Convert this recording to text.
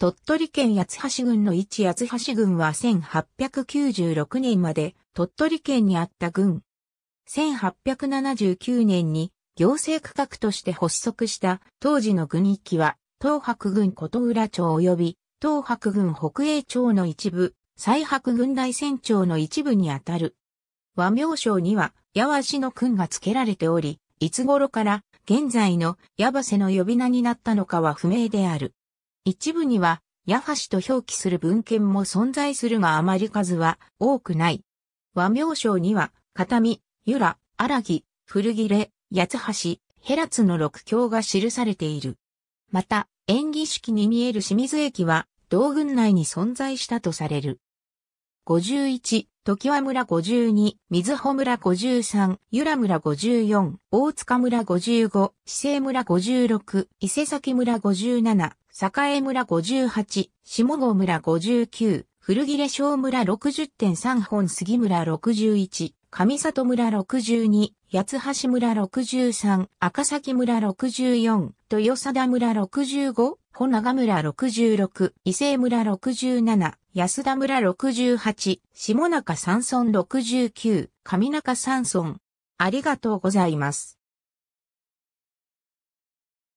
鳥取県八橋郡の位置八橋郡は1896年まで鳥取県にあった郡。1879年に行政区画として発足した当時の郡域は東伯郡琴浦町及び東伯郡北栄町の一部、西伯郡大山町の一部にあたる。和名称には八橋の郡が付けられており、いつ頃から現在の八橋の呼び名になったのかは不明である。一部には八橋と表記する文献も存在するがあまり数は多くない。和名称には片見、由良、荒木、古切、八橋、平津の6郷が記されている。また、延喜式に見える清水駅は同郡内に存在したとされる。51、常盤村52、瑞穂村53、由良村54、大塚村55、市勢村56、伊勢崎村57、栄村58、下郷村59、古切小村 60.3 本杉村61、上里村62、八橋村63、赤崎村64、豊貞村65、保永村66、伊勢村67、安田村68、下中山村69、上中山村。ありがとうございます。